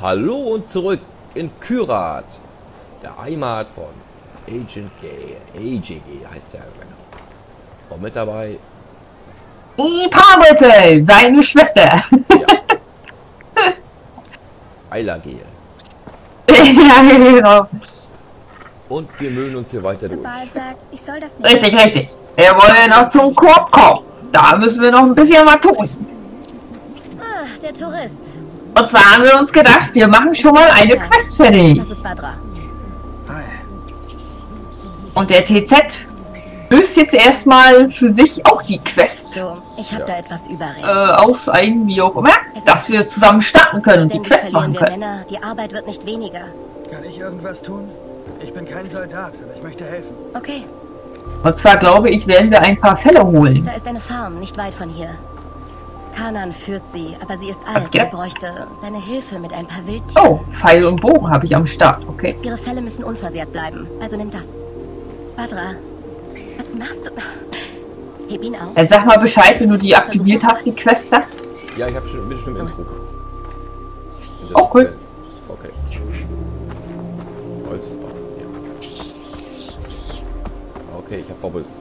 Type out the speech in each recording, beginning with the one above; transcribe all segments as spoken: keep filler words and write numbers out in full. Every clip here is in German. Hallo und zurück in Kyrat, der Heimat von Agent G. A J G heißt der genau. Und mit dabei die Paarmittel, seine Schwester. Ja. Eiler G. Ja, genau. Und wir mühlen uns hier weiter durch. Sagt, ich soll das nicht richtig, richtig. Wir wollen noch zum Korb kommen. Da müssen wir noch ein bisschen was tun. Ach, der Tourist. Und zwar haben wir uns gedacht, wir machen schon mal eine Quest fertig. Das ist Badra. Und der T Z löst jetzt erstmal für sich auch die Quest. So, ich habe ja. da etwas überredet. Äh, aus einem, wie auch immer, dass wir zusammen starten können und die Quest machen können. Männer. Die Arbeit wird nicht weniger. Kann ich irgendwas tun? Ich bin kein Soldat, aber ich möchte helfen. Okay. Und zwar glaube ich, werden wir ein paar Felle holen. Da ist eine Farm, nicht weit von hier. Kanan führt sie, aber sie ist alt und bräuchte deine Hilfe mit ein paar Wildtieren. Oh, Pfeil und Bogen habe ich am Start, okay. Ihre Felle müssen unversehrt bleiben, also nimm das. Badra, was machst du? Heb ihn auf. Dann sag mal Bescheid, wenn du die aktiviert hast, die Quest da. Ja, ich habe schon, bin schon im Info. Oh, cool. Okay. Wolfsbach. Okay, ich hab Bobbles.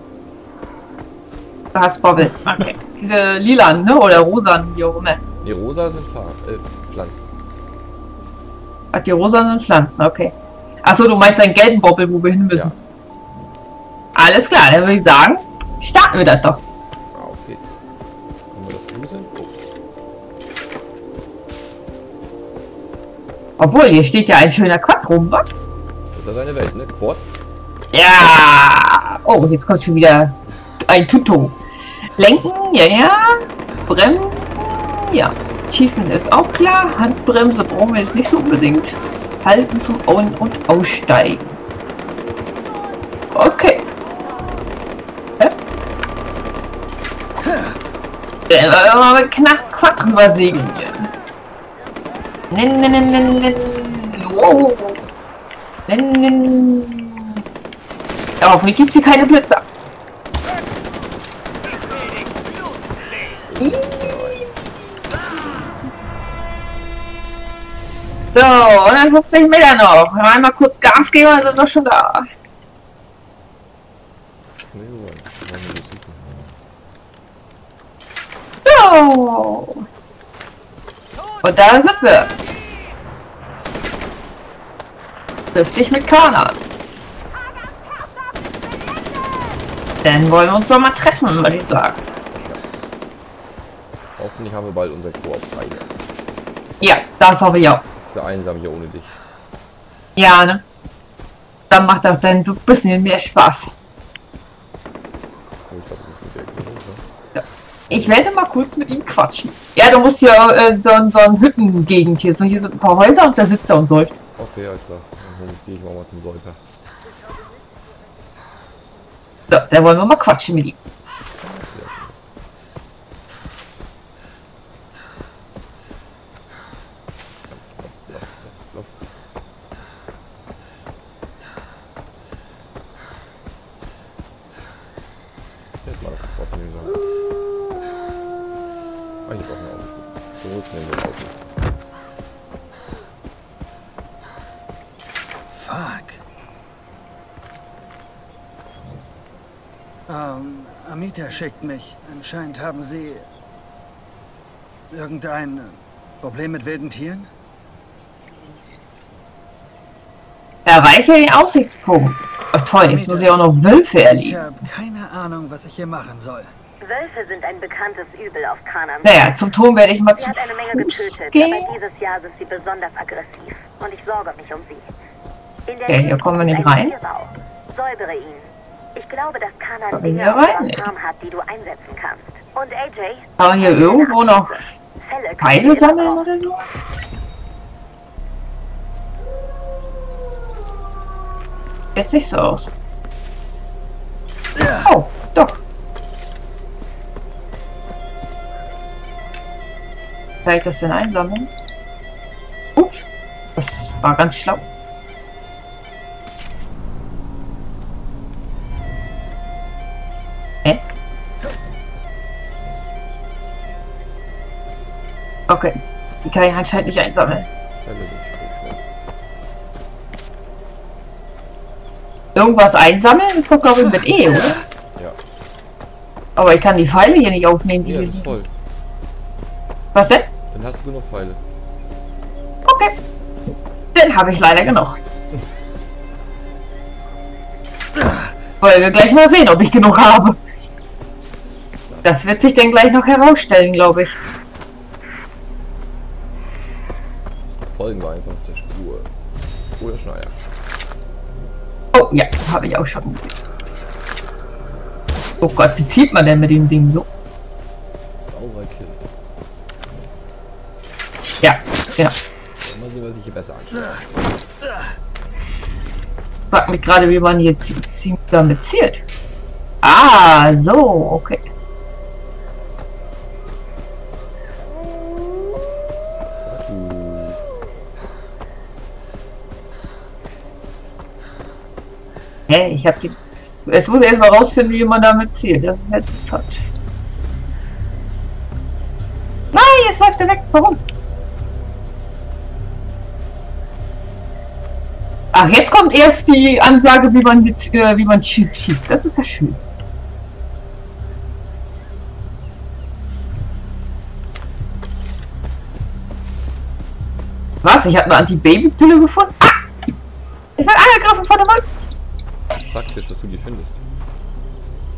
Du hast Bobbles, okay. Diese lilan, ne? Oder rosanen, wie auch immer. Die rosa sind Farb, äh, Pflanzen. Ach, die rosanen sind Pflanzen, okay. Achso, du meinst einen gelben Bobbel, wo wir hin müssen. Ja. Alles klar, dann würde ich sagen, starten wir das doch. Auf geht's. Kommen wir doch zu sein? Obwohl, hier steht ja ein schöner Quad rum, wa? Das ist ja seine Welt, ne? Quartz? Ja! Oh, jetzt kommt schon wieder ein Tuto. Lenken, ja, ja. Bremsen, ja. Schießen ist auch klar. Handbremse brauchen wir jetzt nicht so unbedingt. Halten zum Ein- und Aussteigen. Okay. Dann wollen wir mal mit knapp Quad drüber segeln hier. Nen, nen, nen, nen, nen. Wow. Nen, nen. Aber hoffentlich gibt es hier keine Blitzer. So, hundertfünfzig Meter noch. Einmal kurz Gas geben, dann sind wir schon da. So. Und da sind wir. Triff dich mit Kanan. Dann wollen wir uns doch mal treffen, würde ich sagen. Ja. Hoffentlich haben wir bald unser Koop frei. Ja, das hoffe ich auch. Das ist ja einsam hier ohne dich. Ja, ne? Dann macht das dann ein bisschen mehr Spaß. Ich werde mal kurz mit ihm quatschen. Ja, du musst hier äh, so, so eine Hüttengegend hier. So, hier sind ein paar Häuser und da sitzt er und säuft. Okay, alles klar. Dann gehe ich mal zum Säufer. So, dann wollen wir mal quatschen mit ihm. Schickt mich. Anscheinend haben Sie irgendein Problem mit wilden Tieren? Erreiche den Aussichtspunkt. Ach toll, jetzt muss ich auch noch Wölfe erleben. Ich habe keine Ahnung, was ich hier machen soll. Wölfe sind ein bekanntes Übel auf Kanan. Naja, zum Ton werde ich mal zu Fuß gehen. Sie hat eine Menge getötet, aber dieses Jahr sind sie besonders aggressiv. Und ich sorge mich um sie. In der okay, hier kommen wir nicht rein. Säubere ihn. Ich glaube, dass Kanan Dinge hat, die du einsetzen kannst. Und A J... Kann man hier irgendwo noch Pfeile sammeln oder so? Jetzt nicht so aus. Oh, doch. Kann ich das denn einsammeln? Ups, das war ganz schlau. Okay, die kann ich anscheinend nicht einsammeln. Stelle nicht finden. Irgendwas einsammeln ist doch, glaube ich, mit E, oder? Ja. Aber ich kann die Pfeile hier nicht aufnehmen, die ja, hier das ist voll. Was denn? Dann hast du genug Pfeile. Okay. Den habe ich leider genug. Wollen wir gleich mal sehen, ob ich genug habe. Das wird sich dann gleich noch herausstellen, glaube ich. Folgen wir einfach der Spur. Oder Schneider. Oh ja, das habe ich auch schon. Oh Gott, wie zieht man denn mit dem Ding so? Sauber Kill. Ja, ja. Mal sehen, was ich hier besser anstelle. Ich frag mich gerade, wie man hier damit zielt. Ah, so, okay. Hey, ich hab die. Es muss erstmal rausfinden, wie man damit zielt. Das ist jetzt interessant. Nein, jetzt läuft er weg. Warum? Ach, jetzt kommt erst die Ansage, wie man jetzt, äh, wie man schießt. Das ist ja schön. Was? Ich habe eine Anti-Baby-Pille gefunden? Ah! Ich werde angegriffen von dem Mann. Praktisch, dass du die findest.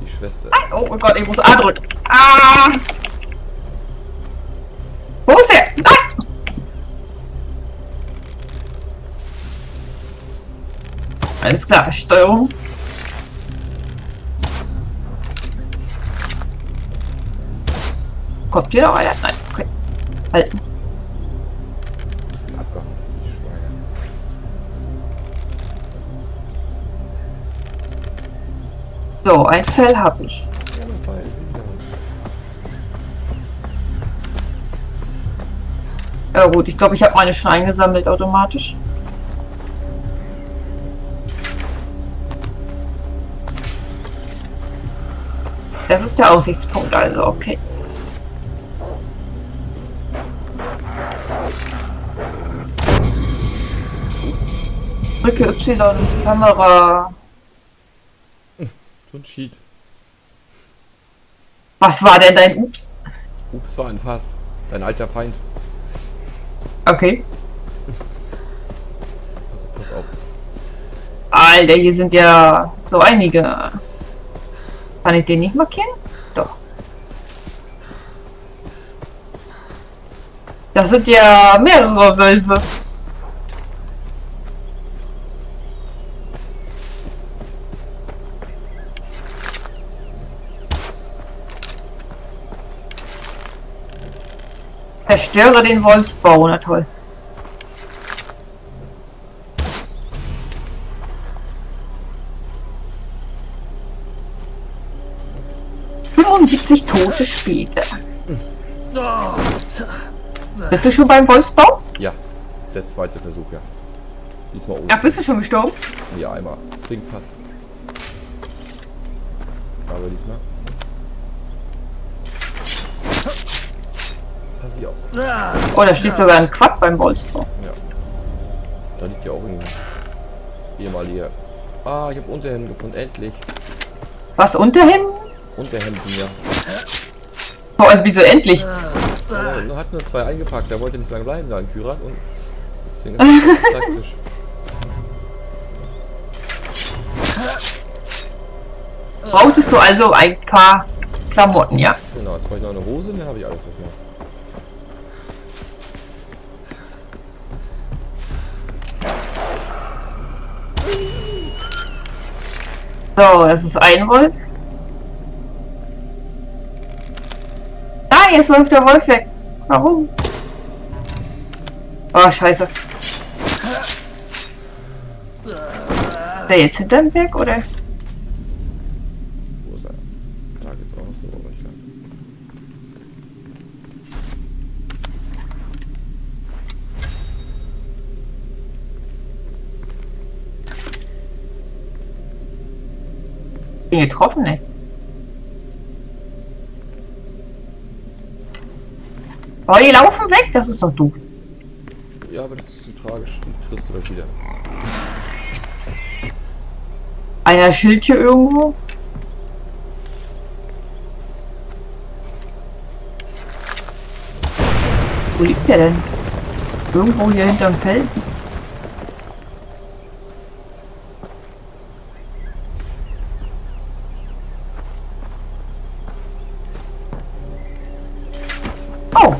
Die Schwester. Ah, oh mein Gott, ich muss A drücken. Ah! Wo ist er? Ah! Alles klar, Steuerung. Kommt hier noch einer? Nein, okay. Halten. Das ist abgehauen, die Schweine. So, ein Fell habe ich. Ja gut, ich glaube, ich habe meine schon eingesammelt automatisch. Das ist der Aussichtspunkt, also okay. Drücke Y, Kamera. So ein Cheat. Was war denn dein Ups? Ups war ein Fass. Dein alter Feind. Okay. Also pass auf. Alter, hier sind ja so einige. Kann ich den nicht markieren? Doch. Das sind ja mehrere Wölfe. Zerstöre den Wolfsbau, na toll. fünfundsiebzig Tote später. Bist du schon beim Wolfsbau? Ja, der zweite Versuch, ja. Diesmal oben. Ach, bist du schon gestorben? Ja, einmal. Klingt fast. Aber diesmal. Pass ich auf. Oh, da steht sogar ein Quad beim Wolfsbau. Ja. Da liegt ja auch ein ehemaliger. Ah, ich habe Unterhemden gefunden, endlich. Was, Unterhemden? Unterhemden, ja. Boah, wieso endlich? Er hat nur zwei eingepackt, der wollte nicht lange bleiben, da in Kyrat. Und deswegen ist das praktisch. Brauchtest du also ein paar Klamotten, ja? Genau, jetzt brauche ich noch eine Hose, dann habe ich alles, was ich mache. So, das ist ein Wolf. Jetzt läuft der Wolf weg. Warum? Oh, scheiße. Ist der jetzt hinterm Weg, oder? Wo ist er? Da geht's auch so, aber ich glaube. Bin getroffen, ne? Oh, die laufen weg, das ist doch doof. Ja, aber das ist zu tragisch. Die triffst du doch wieder. Einer Schild hier irgendwo? Wo liegt der denn? Irgendwo hier hinterm Feld? Oh!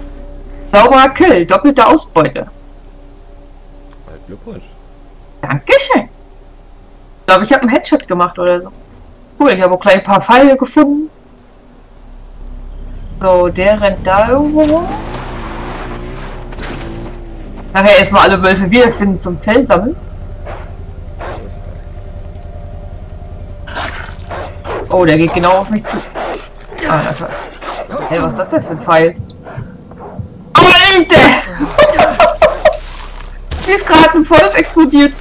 Sauberer Kill, doppelte Ausbeute. Glückwunsch. Dankeschön. Ich glaube, ich habe einen Headshot gemacht oder so. Cool, ich habe auch gleich ein paar Pfeile gefunden. So, der rennt da irgendwo rum. Nachher erstmal alle Wölfe wiederfinden zum Fell sammeln. Oh, der geht genau auf mich zu. Ah, na klar. Hey, was ist das denn für ein Pfeil? Alter! Sie ist gerade ein Volk explodiert.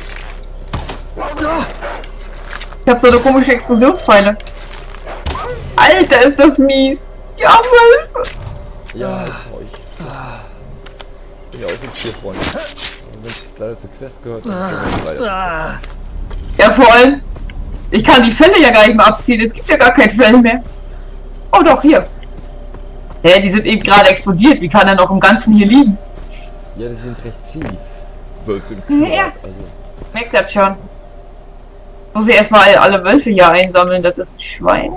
Ich hab so eine komische Explosionspfeile. Alter, ist das mies! Die armen Wölfe! Ja, das hau ich. Das bin ja auch so ein Tierfreund. Und wenn ich leider zur Quest gehört habe, ja, vor allem. Ich kann die Fälle ja gar nicht mehr abziehen. Es gibt ja gar kein Fell mehr. Oh, doch, hier. Hä, hey, die sind eben gerade explodiert. Wie kann er noch im Ganzen hier liegen? Ja, die sind recht ziemlich. Wölfe im Kühlart, ja, also. Merkt das schon. Muss ich erstmal alle Wölfe hier einsammeln. Das ist ein Schwein.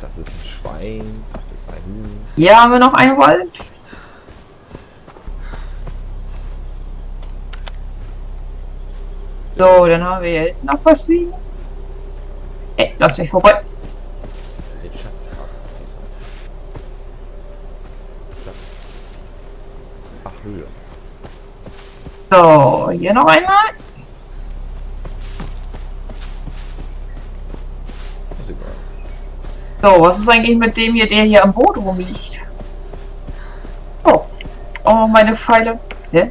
Das ist ein Schwein. Das ist ein Hühn. Hier haben wir noch einen Wolf. So, dann haben wir hier noch was liegen. Ey, lass mich vorbei. So, hier noch einmal. Ist egal. So, was ist eigentlich mit dem hier, der hier am Boot rumliegt? Oh, oh meine Pfeile. Hä?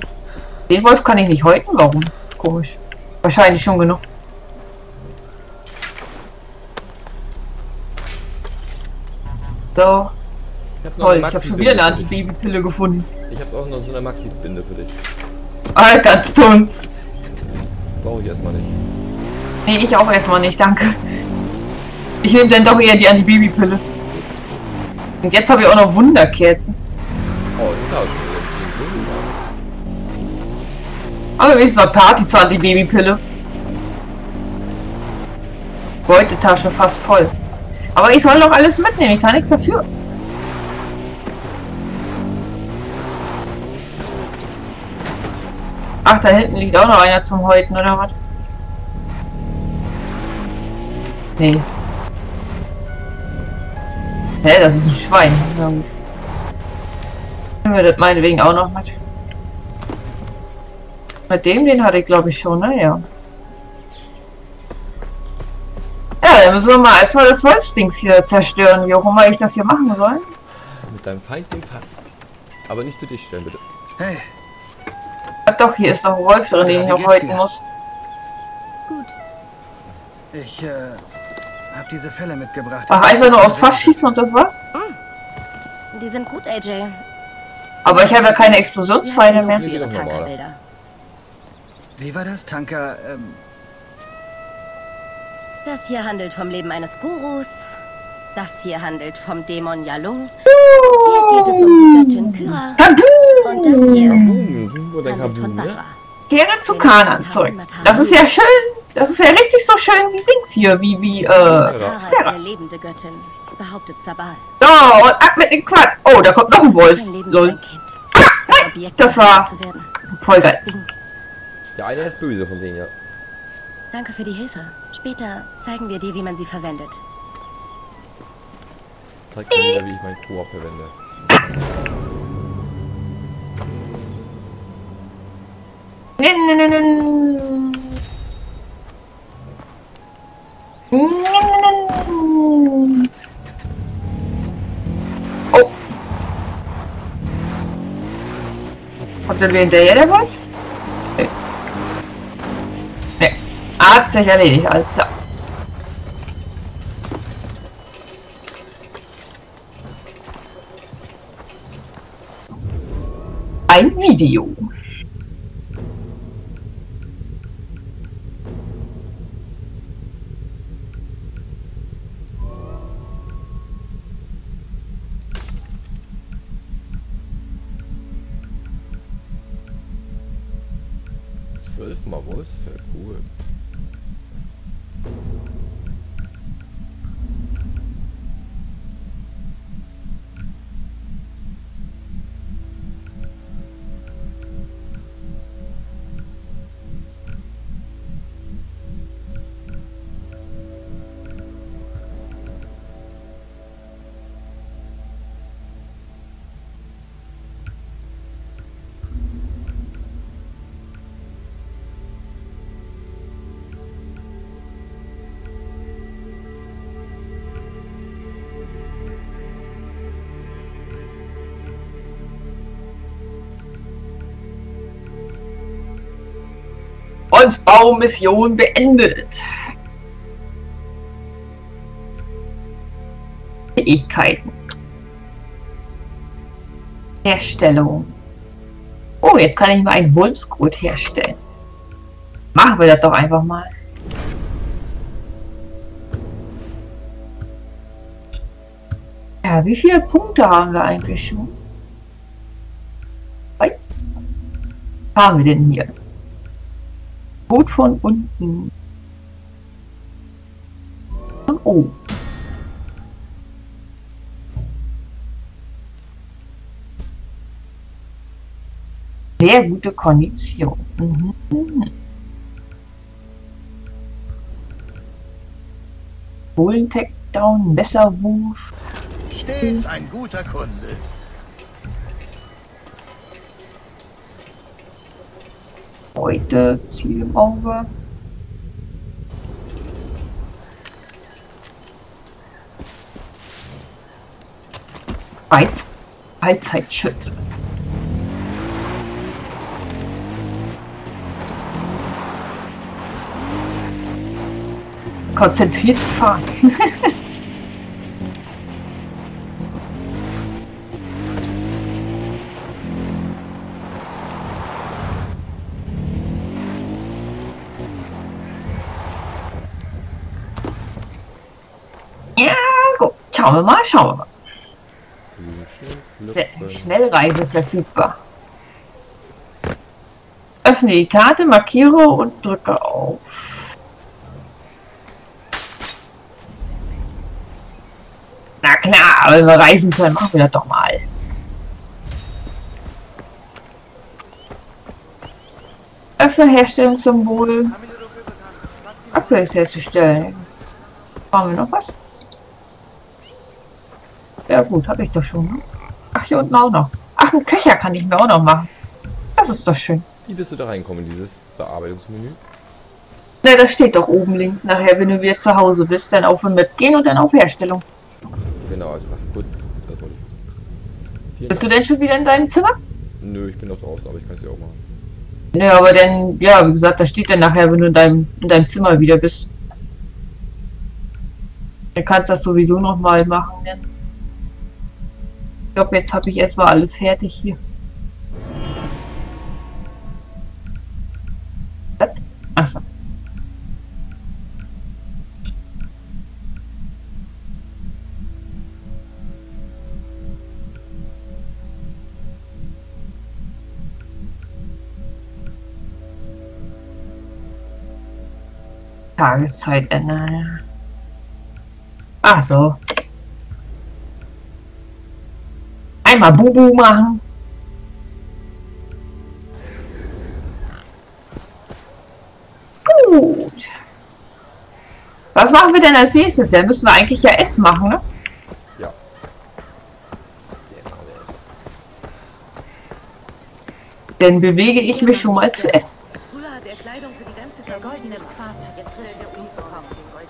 Den Wolf kann ich nicht häuten, warum? Komisch. Wahrscheinlich schon genug. So. Ich hab Toll, ich habe schon wieder eine Antibabypille gefunden. Ich habe auch noch so eine Maxi-Binde für dich. Ah, ganz dumm. Brauche ich erstmal nicht. Nee, ich auch erstmal nicht, danke. Ich nehme dann doch eher die Antibabypille. Und jetzt habe ich auch noch Wunderkerzen. Oh, klar, schon. Aber wenigstens noch Party zur Antibabypille. Beutetasche fast voll. Aber ich soll doch alles mitnehmen, ich kann nichts dafür. Ach, da hinten liegt auch noch einer zum Häuten, oder was? Nee. Hä, das ist ein Schwein. Nehmen wir das meinetwegen auch noch mit. Mit dem, den hatte ich glaube ich schon, ne? Ja. Ja, dann müssen wir mal erstmal das Wolfsdings hier zerstören. Wie auch immer ich das hier machen soll. Mit deinem Feind den Fass. Aber nicht zu dich stellen, bitte. Hey. Doch, hier ist noch ein Wolf drin, den ich noch häuten muss. Gut. Ich äh, habe diese Fälle mitgebracht. Ach, einfach nur aufs Fass schießen und das war's? Die sind gut, A J. Aber ich habe ja keine Explosionspfeile mehr. Wie war das, Tanker? Ähm das hier handelt vom Leben eines Gurus. Das hier handelt vom Dämon Yalung. Hier geht es um die Göttin Kyrat. Und das hier. Kehre zu Kanan zurück. Das ist ja schön. Das ist ja richtig so schön wie Dings hier, wie, wie, äh, Sarah. So, und ab mit dem Quatsch. Oh, da kommt noch ein Wolf. Lol. Das war voll geil. Ja, einer ist böse von denen, ja. Danke für die Hilfe. Später zeigen wir dir, wie man sie verwendet. Zeig mir wieder, wie ich meinen Koop verwende. Nee, nee, nee, nee. Nee, nee, nee. Oh. Kommt er mir hinterher, der Wolf? Nee. Nee. Hat sich erledigt, alles klar. Ein Video. zwölf mal Wolfs, voll cool. Holzbaumission beendet. Fähigkeiten. Herstellung. Oh, jetzt kann ich mal einen Wolfsgurt herstellen. Machen wir das doch einfach mal. Ja, wie viele Punkte haben wir eigentlich schon? Was haben wir denn hier? Gut von unten. Von oben. Sehr gute Kondition. Mhm. Holen Takedown, Messerwurf. Stets ein guter Kunde. Heute Ziel im Auge. Heiz, Heizheitsschütze. Konzentriertes Fahren. Schauen wir mal, schauen wir mal. Schnellreise verfügbar. Öffne die Karte, markiere und drücke auf. Na klar, wenn wir reisen können, machen wir das doch mal. Öffne Herstellungssymbol. Upgrades herzustellen. Brauchen wir noch was? Ja gut, habe ich doch schon. Ne? Ach, hier unten auch noch. Ach, einen Köcher kann ich mir auch noch machen. Das ist doch schön. Wie bist du da reinkommen in dieses Bearbeitungsmenü? Na, das steht doch oben links nachher, wenn du wieder zu Hause bist. Dann auf Map gehen und dann auf Herstellung. Genau, alles klar. Gut, das wollte ich wissen. Vielen bist Dank. Du denn schon wieder in deinem Zimmer? Nö, ich bin doch draußen, aber ich kann es ja auch machen. Nö, aber dann, ja, wie gesagt, das steht dann nachher, wenn du in deinem, in deinem Zimmer wieder bist. Dann kannst du das sowieso nochmal machen. Denn ich glaube, jetzt habe ich erstmal alles fertig hier. Achso. Tageszeit ändern. Ach so. Einmal Bubu machen. Gut. Was machen wir denn als nächstes? Dann müssen wir eigentlich ja S machen, ne? Ja. Dann bewege ich mich schon mal zu S.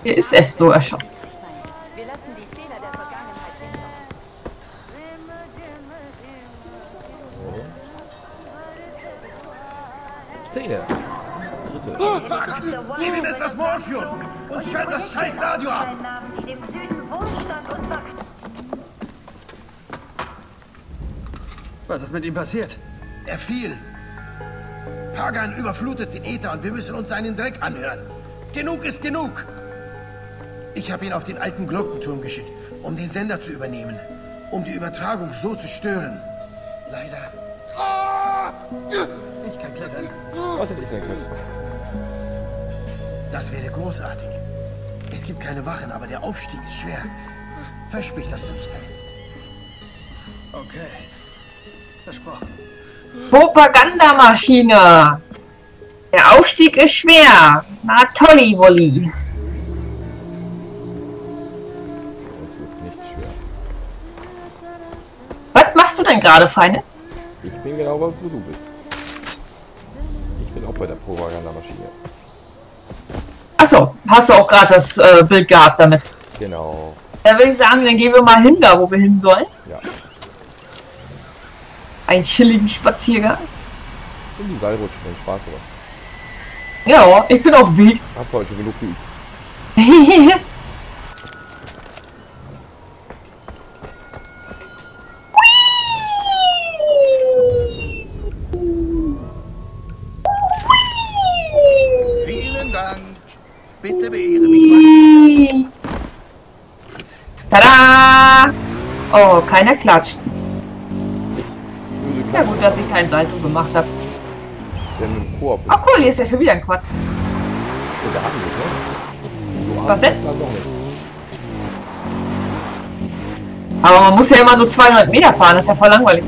Hier ist S so erschaut. Szene. Dritte. Oh, gib ihm etwas Morphium und schalt das scheiß Radio ab! Was ist mit ihm passiert? Er fiel. Pagan überflutet den Äther und wir müssen uns seinen Dreck anhören. Genug ist genug! Ich habe ihn auf den alten Glockenturm geschickt, um den Sender zu übernehmen. Um die Übertragung so zu stören. Leider. Ich kann klettern. Was hätte ich sein können? Das wäre großartig. Es gibt keine Wachen, aber der Aufstieg ist schwer. Versprich, dass du nicht fällst. Okay. Versprochen. Propagandamaschine! Der Aufstieg ist schwer. Na tolli, Wolli. Das ist nicht schwer. Was machst du denn gerade, Feines? Ich bin genau, wo du bist. Ich bin auch bei der Propagandamaschine. Achso, hast du auch gerade das äh, Bild gehabt damit? Genau. Dann würde ich sagen, dann gehen wir mal hin, da wo wir hin sollen. Ja. Einen chilligen Spaziergang. In die Seilrutsche, wenn Spaß sowas. Ja, ich bin auf Weg. Hast du heute schon genug geübt? Vielen Dank. Bitte beehre mich mal. Tada! Oh, keiner klatscht. Ja gut, dass ich kein Salto gemacht habe. Ach cool, hier ist ja schon wieder ein Quad. Was denn? Aber man muss ja immer nur zweihundert Meter fahren, das ist ja voll langweilig.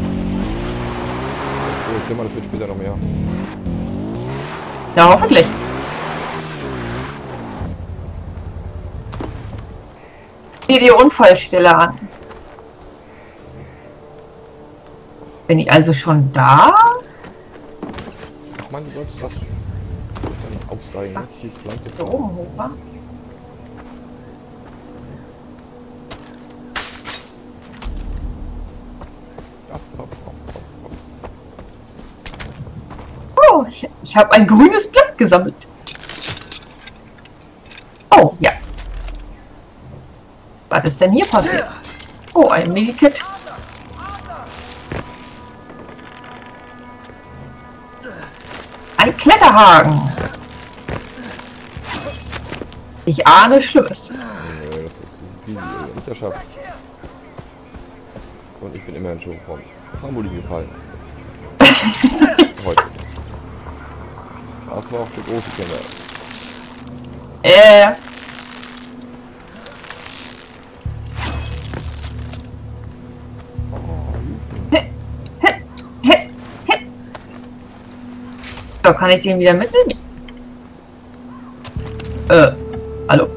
Ich denke mal, das wird später noch mehr. Ja, hoffentlich. Sieh dir Unfallstelle an. Bin ich also schon da? Mann, du sollst das nicht aufsteigen. Die Pflanze da oben hoch war. Oh, ich, ich habe ein grünes Blatt gesammelt. Oh, ja. Was ist denn hier passiert? Oh, ein Medikit. Ein Kletterhaken. Ich ahne Schlimmes. Nö, das ist wie die Winterschaft. Und ich bin immerhin schon vom Trampolin gefallen. Heute. Das war auch für große Kinder. Äh. Kann ich den wieder mitnehmen? Äh, hallo?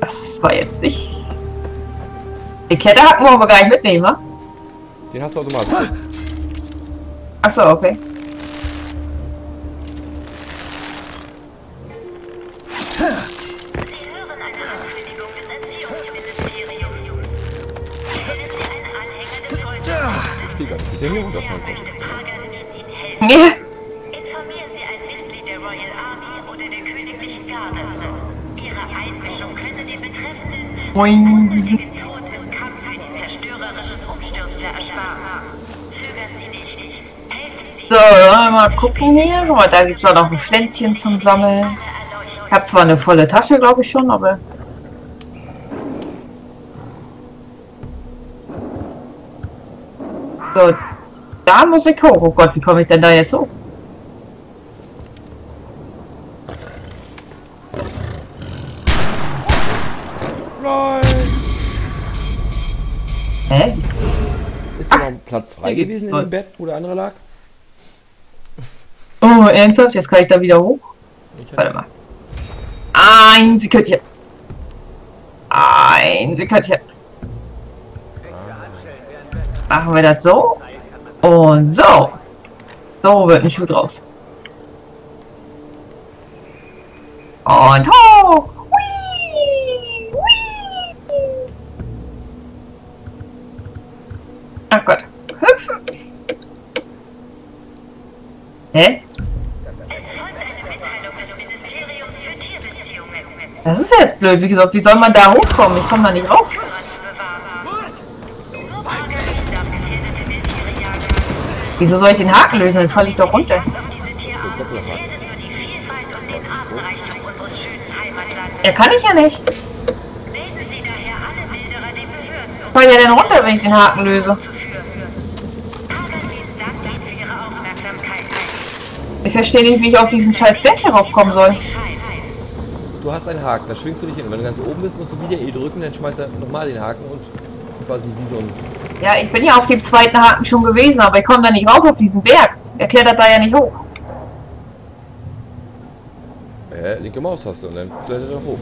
Das war jetzt nicht... Den Kletterhaken wollen wir gar nicht mitnehmen, wa? Den hast du automatisch. Achso, okay. Ich stehe gar nicht, dass der hier runterfallen konnte. Nee. Moin, diesen Tod im Kampf für die zerstörerischen Umstürze ersparen. Zögern Sie dich nicht. Helfen Sie. So, mal gucken hier. Guck mal, da gibt es auch noch ein Pflänzchen zum Sammeln. Ich habe zwar eine volle Tasche, glaube ich schon, aber. So, da muss ich hoch. Oh Gott, wie komme ich denn da jetzt hoch? Platz frei gewesen in dem Bett, wo der andere lag. Oh, ernsthaft? Jetzt kann ich da wieder hoch? Warte mal. Ein Sekündchen. Ein Sekündchen. Machen wir das so. Und so. So wird ein Schuh draus. Und hoch. Ach Gott. Hüpfen! Hä? Das ist jetzt blöd, wie gesagt, wie soll man da hochkommen? Ich komme da nicht rauf. Wieso soll ich den Haken lösen? Dann falle ich doch runter. Ja, kann ich ja nicht. Ich falle ja dann runter, wenn ich den Haken löse. verstehe nicht, wie ich auf diesen scheiß Berg hier raufkommen soll. Du hast einen Haken, da schwingst du dich hin. Wenn du ganz oben bist, musst du wieder E drücken, dann schmeißt er nochmal den Haken und quasi wie so ein... Ja, ich bin ja auf dem zweiten Haken schon gewesen, aber ich komme da nicht rauf auf diesen Berg. Er klettert da ja nicht hoch. Äh, linke Maustaste und dann klettert er hoch.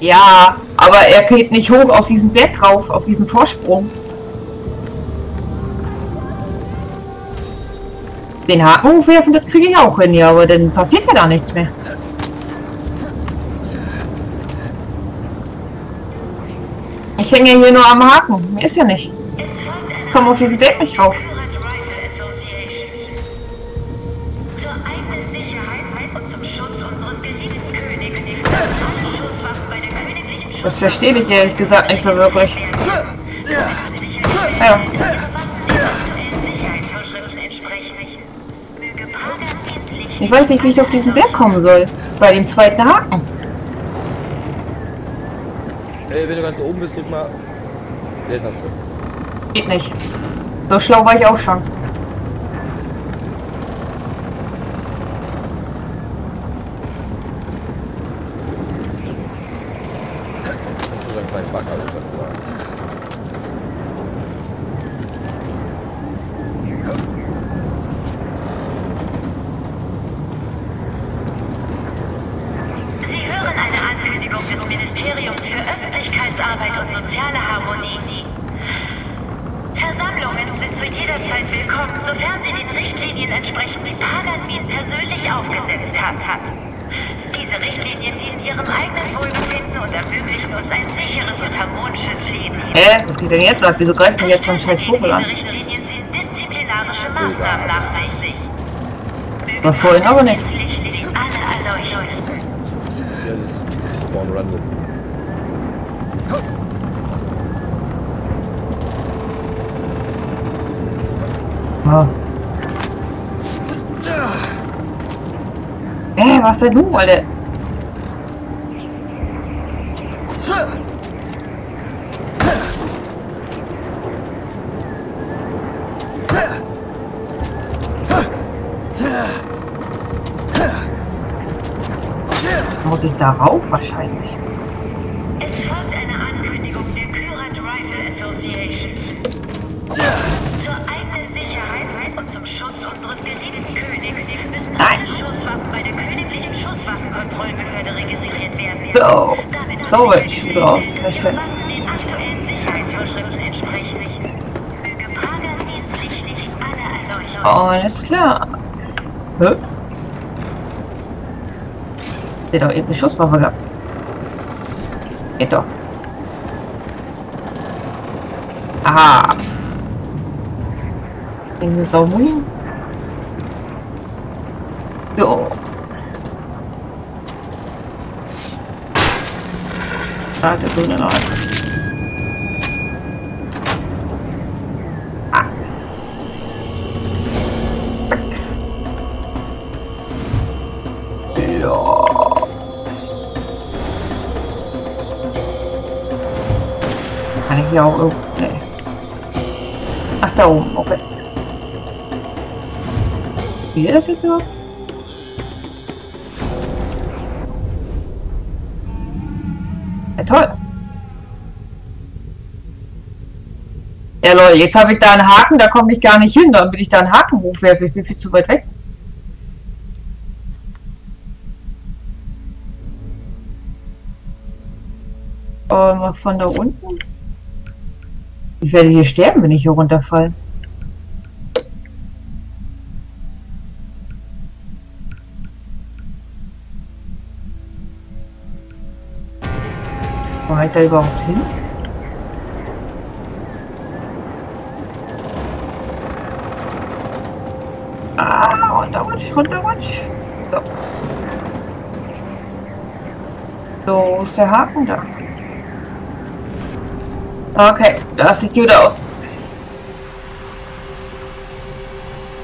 Ja, aber er geht nicht hoch auf diesen Berg rauf, auf diesen Vorsprung. Den Haken hochwerfen, das kriege ich auch hin, ja, aber dann passiert ja da nichts mehr. Ich hänge hier nur am Haken, mir ist ja nicht. Ich komme auf diesen Berg nicht rauf. Das verstehe ich ehrlich gesagt nicht so wirklich. Ja. Ich weiß nicht, wie ich auf diesen Berg kommen soll. Bei dem zweiten Haken. Hey, wenn du ganz oben bist, drück mal L-Taste. Geht nicht. So schlau war ich auch schon. Jetzt ab. Wieso greift man jetzt so einen scheiß Vogel an? War vorhin aber nicht. Ja, das ist spawn random. Ah. Ey, was denn du, Alter? Muss ich darauf wahrscheinlich? Es folgt eine Ankündigung der Kyrat Rifle Association. Zur eigenen Sicherheit und zum Schutz unseres geliebten Königs müssen alle Schusswaffen bei der königlichen Schusswaffenkontrollbehörde registriert werden. So, so wird es schon raus. Sehr schön. Den aktuellen Sicherheitsvorschriften entsprechen nicht. Möge Pagan Min sichtlich alle erleuchten. Alles klar. Hä? Der doch eben eine Schusswaffe gehabt. Geht doch. Aha. Gehen Sie so hin? So. Ah, der grüne Leute. Ah. Ja. Ja, auch irgendwo. Nee. Ach, da oben, okay. Wie geht das jetzt überhaupt? Ja, toll. Ja, Leute, jetzt habe ich da einen Haken, da komme ich gar nicht hin. Dann will ich da einen Haken hochwerfen. Ich bin viel zu weit weg. Ähm, von da unten? Ich werde hier sterben, wenn ich hier runterfalle. Komme ich da überhaupt hin? Ah, runterrutsch, runterrutsch. So. So, ist der Haken da. Okay, das sieht gut aus.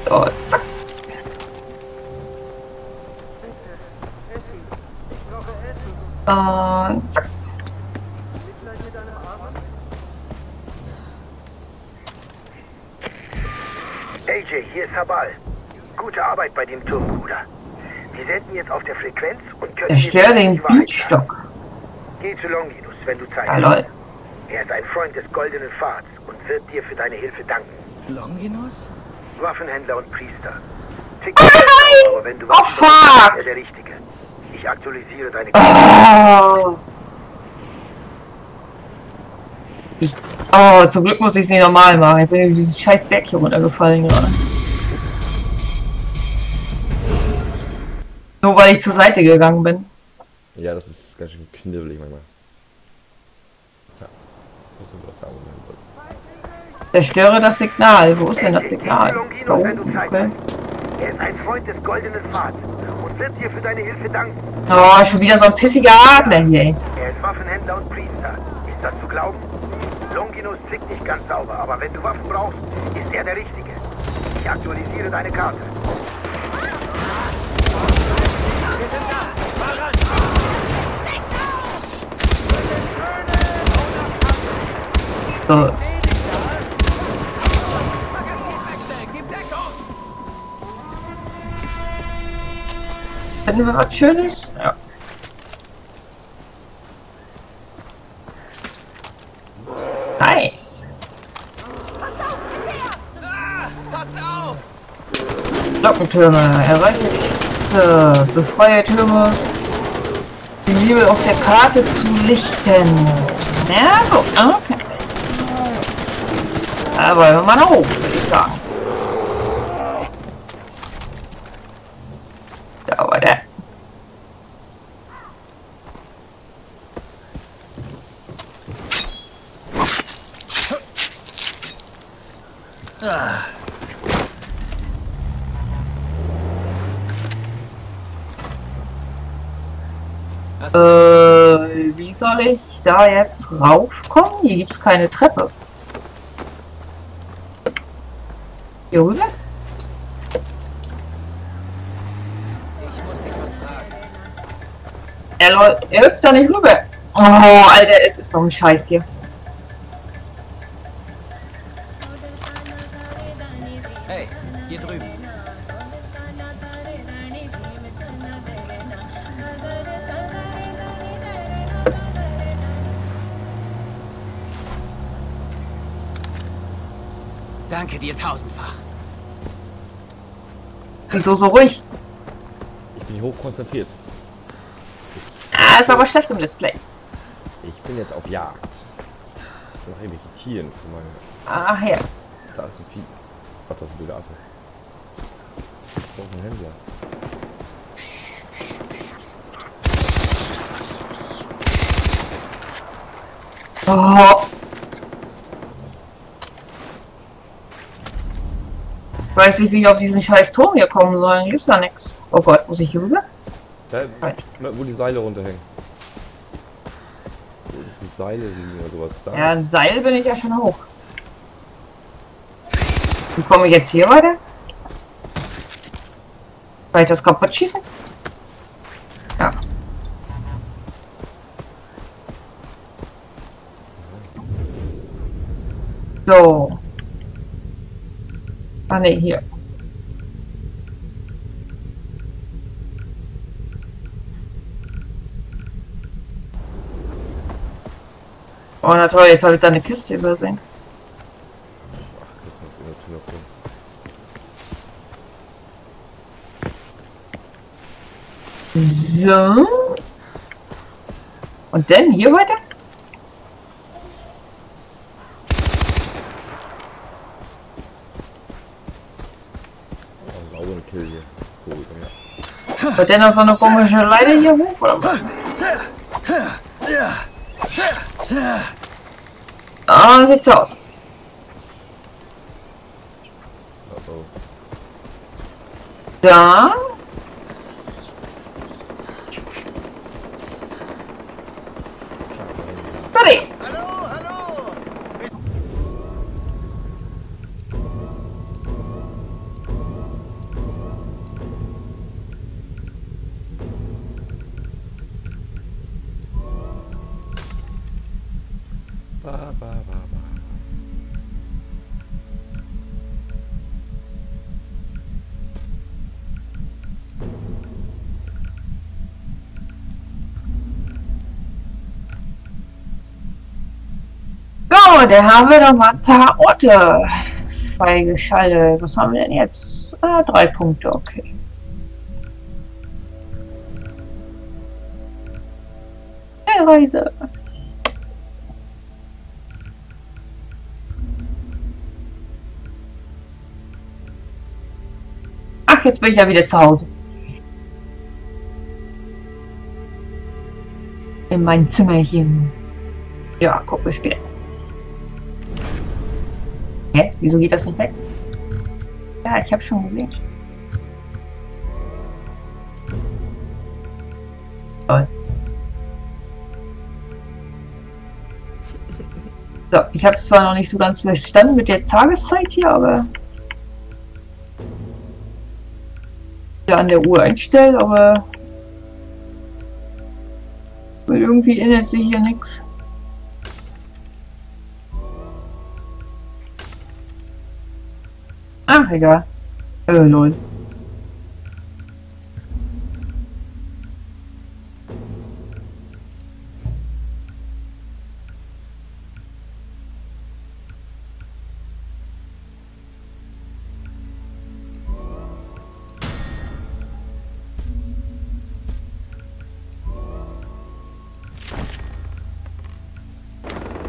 So, zack. Und zack. A J, hier ist Habal. Gute Arbeit bei dem Turm, Bruder. Wir senden jetzt auf der Frequenz und können... Erstelle den Beatstock. Geh zu Longinus, wenn du Zeit hast. Ah, er ist ein Freund des goldenen Pfads und wird dir für deine Hilfe danken. Longinus? Waffenhändler und Priester. Tick, oh, aber wenn du oh, fuck! Bist, der Richtige. Ich aktualisiere deine... Oh. Oh, zum Glück muss ich es nicht normal machen. Ich bin in diesen scheiß Berg hier runtergefallen gerade. Nur weil ich zur Seite gegangen bin. Ja, das ist ganz schön knibbelig manchmal. Tja, musst du doch da oben. Zerstöre das Signal. Wo ist denn das Signal? Da oben, okay. Er ist ein Freund des goldenen Pfads und wird dir für deine Hilfe danken. Oh, schon wieder so ein pissiger Adler hier, ey. Er ist Waffenhändler und Priester. Ist das zu glauben? Longinus klingt nicht ganz sauber, aber wenn du Waffen brauchst, ist er der Richtige. Ich aktualisiere deine Karte. Wir sind da! So. Finden wir was Schönes? Ja. Nice. Glockentürme, erreiche die Schütze, befreie Türme, die Bibel auf der Karte zu lichten. Ja, so, okay. Aber wir mal nach oben, würde ich sagen. Da war der. Ah. Äh, wie soll ich da jetzt raufkommen? Hier gibt es keine Treppe. Hier rüber? Ich muss dich was fragen. Er läuft, er hüpft da nicht rüber. Oh, Alter, es ist doch ein Scheiß hier. Hey, hier drüben. Danke dir tausendfach. Wieso so ruhig? Ich bin hoch konzentriert. Ah, ist aber schlecht im Let's Play. Ich bin jetzt auf Jagd. Ich mache irgendwelche Tieren für meine. Ach ja. Da ist ein Vieh. Gott, das ist ein blöder Affe. Ich brauche einen Händler. Oh. Ich weiß nicht, wie ich auf diesen scheiß Turm hier kommen soll. Hier ist da nichts. Oh Gott, muss ich hier rüber? Da, wo die Seile runterhängen. Wo die Seile liegen oder sowas. Da. Ja, ein Seil bin ich ja schon hoch. Wie komme ich jetzt hier weiter? Kann ich das kaputt schießen? Ja. So. Ah ne, hier. Oh na toll, jetzt habe ich da eine Kiste übersehen. Ach, jetzt muss ich in der Tür noch rum. So. Und dann hier weiter? Kill hier. Vogel, ja. Wird denn noch so eine komische Leiter hier hoch, oder was? Ah, sieht so aus. Da. Sorry. dann haben wir noch mal ein paar Orte freigeschaltet. Was haben wir denn jetzt? Ah, drei Punkte, okay. Reise. Ach, jetzt bin ich ja wieder zu Hause. In mein Zimmerchen. Ja, gucken wir später. Hä? Wieso geht das nicht weg? Ja, ich habe schon gesehen. Toll. So, ich habe es zwar noch nicht so ganz verstanden mit der Tageszeit hier, aber ja, an der Uhr einstellen, aber irgendwie ändert sich hier nichts. Ach, egal. Äh, lol.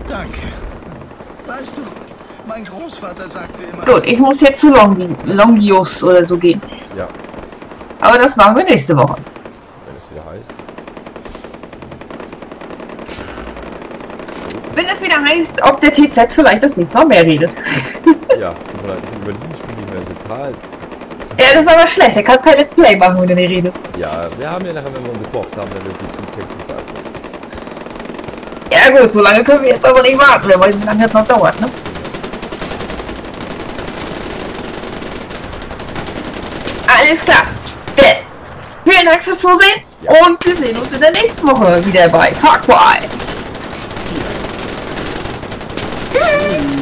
Danke. Weißt du, mein Großvater sagte immer... Gut, ich muss jetzt zu Long Longinus oder so gehen. Ja. Aber das machen wir nächste Woche. Wenn es wieder heißt. Wenn es wieder heißt, ob der T Z vielleicht das nächste Mal mehr redet. Ja, über dieses Spiel nicht mehr total. Ja, das ist aber schlecht. Da kannst du kein Let's Play machen, wenn du nicht redest. Ja, wir haben ja nachher, wenn wir unsere Korps haben, dann irgendwie Zugtexte erstmal. Ja gut, so lange können wir jetzt aber nicht warten, wer weiß, wie lange das noch dauert, ne? Alles klar. Vielen Dank fürs Zusehen und wir sehen uns in der nächsten Woche wieder bei Far Cry. Tschüss.